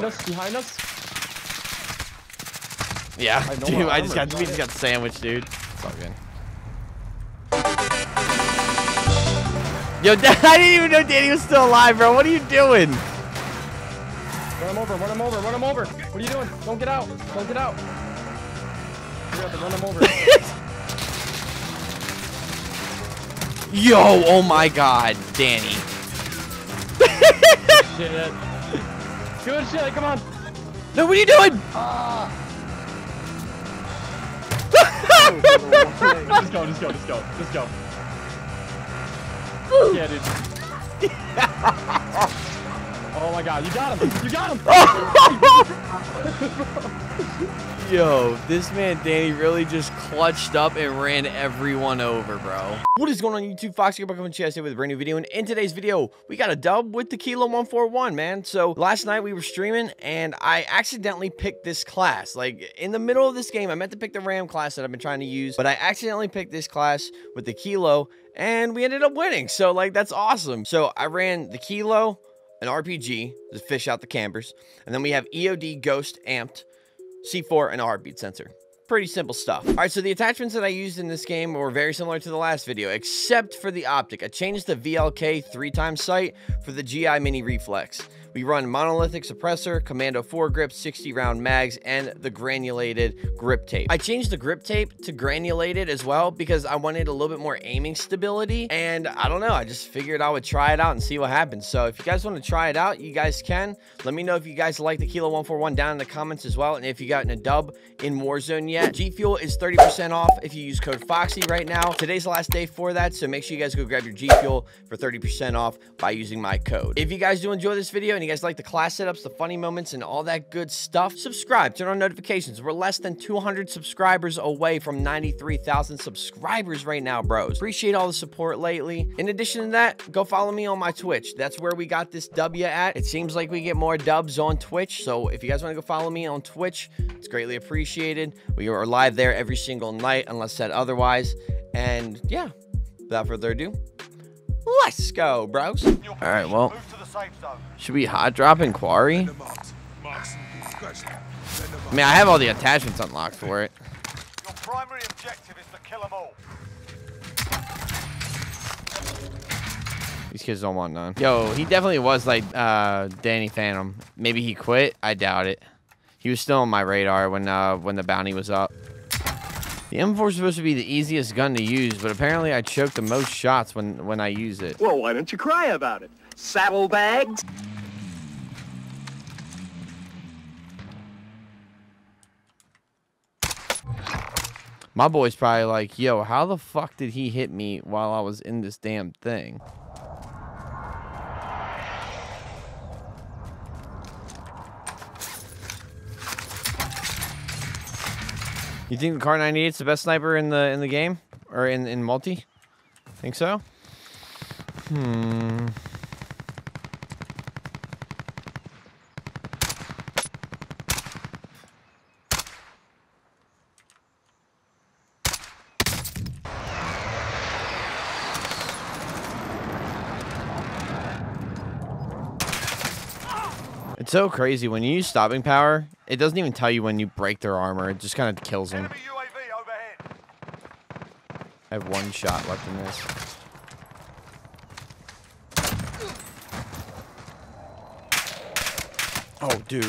Behind us. Yeah, dude, we just got sandwiched, dude. It's all good. Yo, I didn't even know Danny was still alive, bro. What are you doing? Run him over. What are you doing? Don't get out. You have to run him over. Yo, oh my God, Danny. Shit. Good shit, come on. No, what are you doing? Just go. Yeah, dude. Oh my God, you got him. Yo, this man Danny really just clutched up and ran everyone over, bro. What is going on YouTube? Foxy Grandpa coming to you guys with a brand new video, and in today's video we got a dub with the Kilo 141, man. So last night we were streaming and I accidentally picked this class. Like in the middle of this game, I meant to pick the RAM class that I've been trying to use, but I accidentally picked this class with the Kilo and we ended up winning. So like, that's awesome. So I ran the Kilo, an RPG to fish out the campers, and then we have EOD, ghost, amped, C4, and a heartbeat sensor. Pretty simple stuff. All right, so the attachments that I used in this game were very similar to the last video, except for the optic. I changed the VLK 3x sight for the GI mini reflex. We run monolithic suppressor, commando foregrip, 60-round mags, and the granulated grip tape. I changed the grip tape to granulated as well because I wanted a little bit more aiming stability, and I don't know, I just figured I would try it out and see what happens. So if you guys want to try it out, you guys can. Let me know if you guys like the Kilo 141 down in the comments as well, and if you got in a dub in Warzone yet. G Fuel is 30% off if you use code Foxy right now. Today's the last day for that, so make sure you guys go grab your G Fuel for 30% off by using my code. If you guys do enjoy this video and you guys like the class setups, the funny moments, and all that good stuff, subscribe, turn on notifications. We're less than 200 subscribers away from 93,000 subscribers right now, bros. Appreciate all the support lately. In addition to that, go follow me on my Twitch. That's where we got this W at. It seems like we get more dubs on Twitch, so if you guys want to go follow me on Twitch, it's greatly appreciated. We are live there every single night unless said otherwise. And yeah, without further ado, let's go, bros. All right, well, should we hot drop in quarry? I mean, I have all the attachments unlocked for it. Your primary objective is to kill them all. These kids don't want none. Yo, he definitely was like Danny Phantom. Maybe he quit. I doubt it. He was still on my radar when the bounty was up. The M4 is supposed to be the easiest gun to use, but apparently I choke the most shots when I use it. Well, why don't you cry about it? Saddlebags. My boy's probably like, yo, how the fuck did he hit me while I was in this damn thing? You think the Kar98's the best sniper in the game? Or in multi? Think so? Hmm. It's so crazy when you use stopping power, it doesn't even tell you when you break their armor. It just kind of kills them. I have one shot left in this. Oh, dude.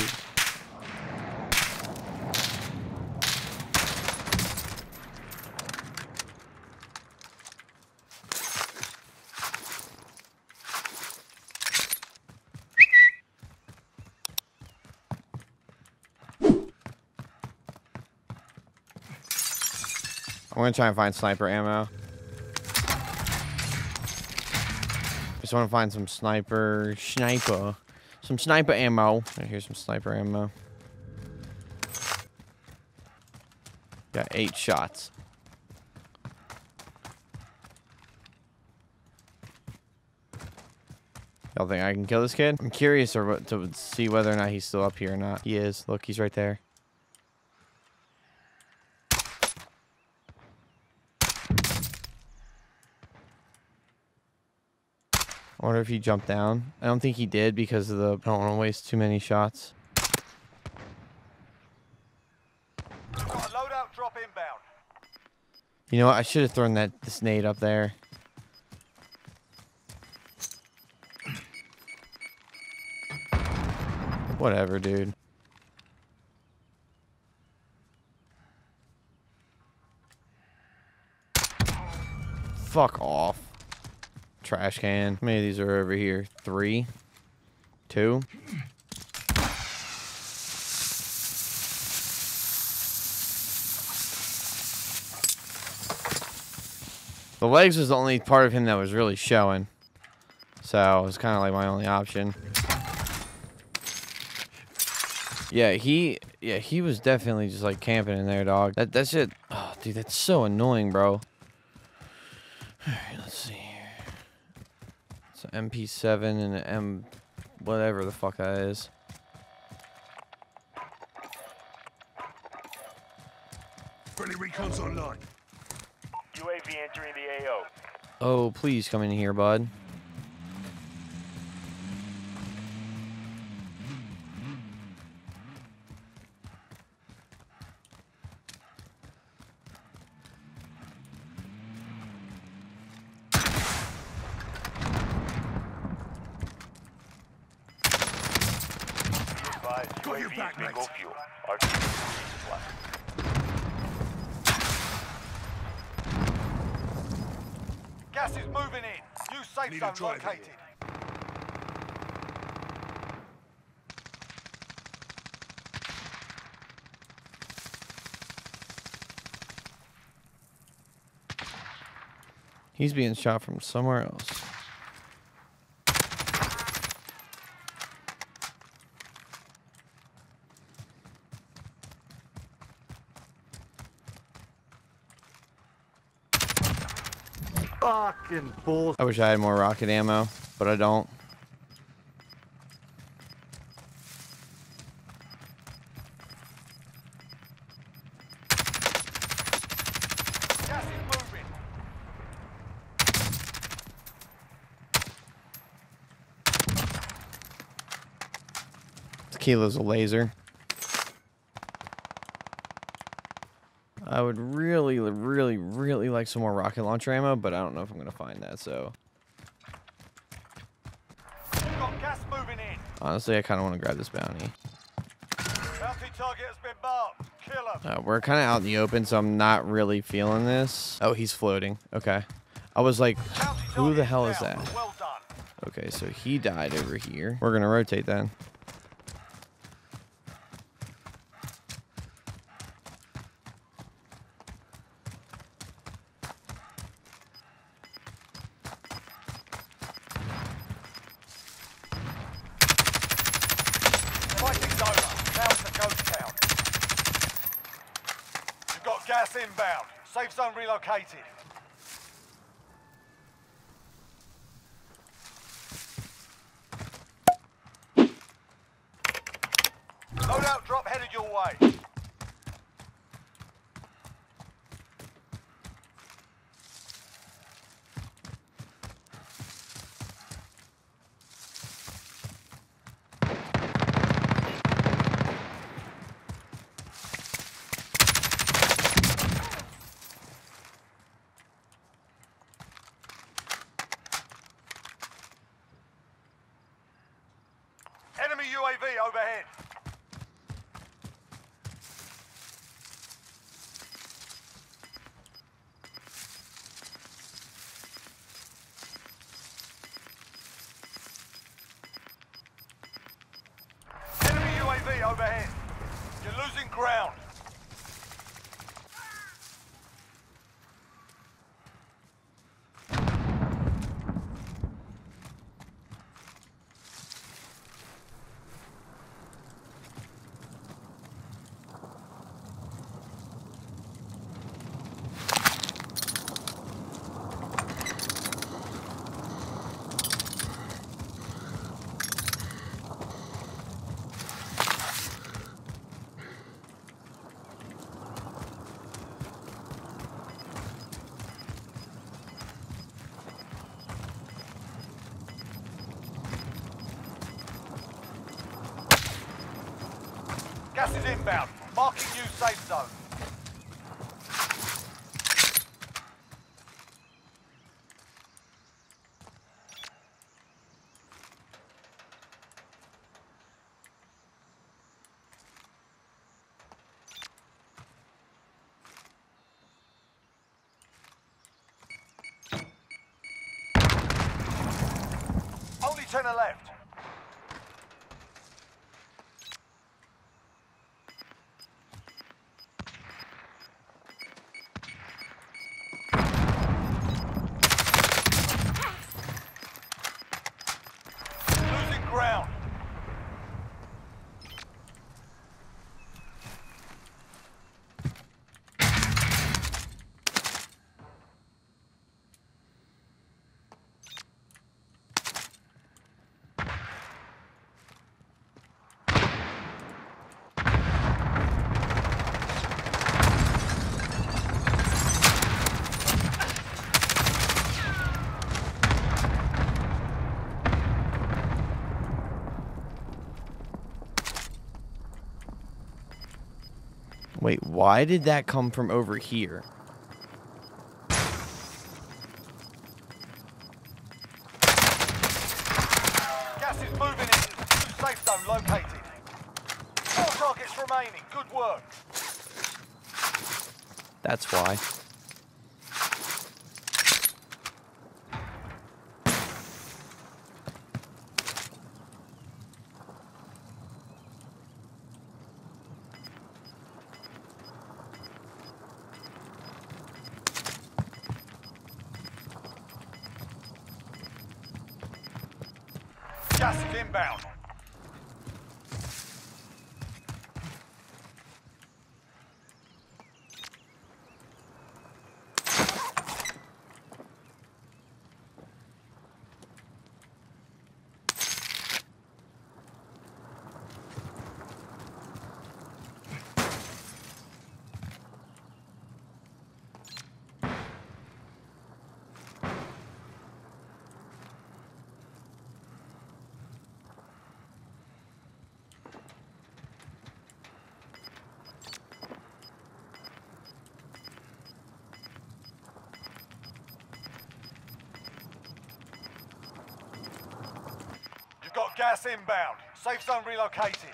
I'm gonna try and find sniper ammo. Just wanna find some sniper ammo. Right, here's some sniper ammo. Got 8 shots. Y'all think I can kill this kid? I'm curious to see whether or not he's still up here or not. He is. Look, he's right there. I wonder if he jumped down. I don't think he did because of the... I don't want to waste too many shots. inbound. You know what? I should have thrown that this nade up there. Whatever, dude. Fuck off. Trash can. How many of these are over here? 3? 2? The legs was the only part of him that was really showing. So it was kind of like my only option. Yeah, he was definitely just like camping in there, dog. That shit, oh, dude, that's so annoying, bro. Alright, let's see here. It's an MP7 and an M... whatever the fuck that is. Friendly recon's online. UAV entering the AO. Oh, please come in here, bud. Gas is moving in. New safe zone located. He's being shot from somewhere else. Fucking bull. I wish I had more rocket ammo, but I don't. Gas is moving. Kilo's a laser. I would really, really, really like some more rocket launcher ammo, but I don't know if I'm gonna find that, so. We've got gas moving in. Honestly, I kinda wanna grab this bounty. Bounty target has been marked. Kill him. We're kinda out in the open, so I'm not really feeling this. Oh, he's floating. Okay. I was like, who the hell is that? Well done. Okay, so he died over here. We're gonna rotate then. Gas inbound. Safe zone relocated. Loadout drop headed your way. UAV overhead. Enemy UAV overhead. You're losing ground. Gas is inbound. Marking new safe zone. the left. Wait, why did that come from over here? Gas is moving in. Safe zone located. Four targets remaining. Good work. That's why. Inbound. Gas inbound. Safe zone relocated.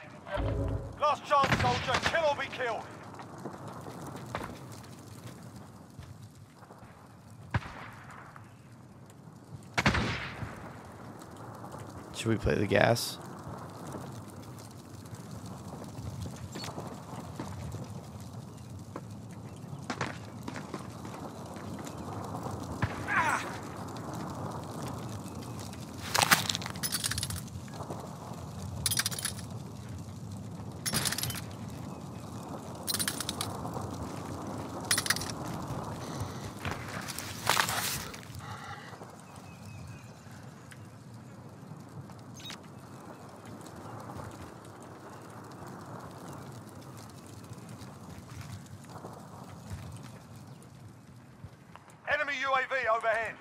Last chance, soldier. Kill or be killed. Should we play the gas? UAV overhead.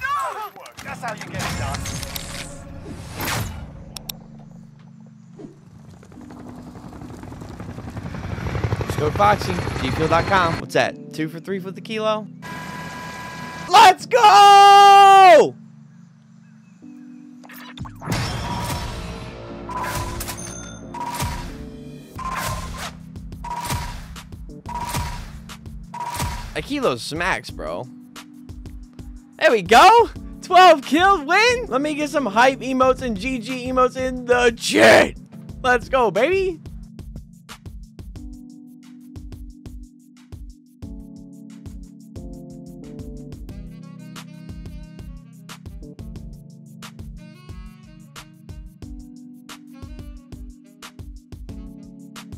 No! That's how you get it done. Let's go Foxy. GFuel.com. What's that? 2 for 3 for the kilo? Let's go! A kilo smacks, bro. There we go. 12 kills, win. Let me get some hype emotes and GG emotes in the chat. Let's go, baby.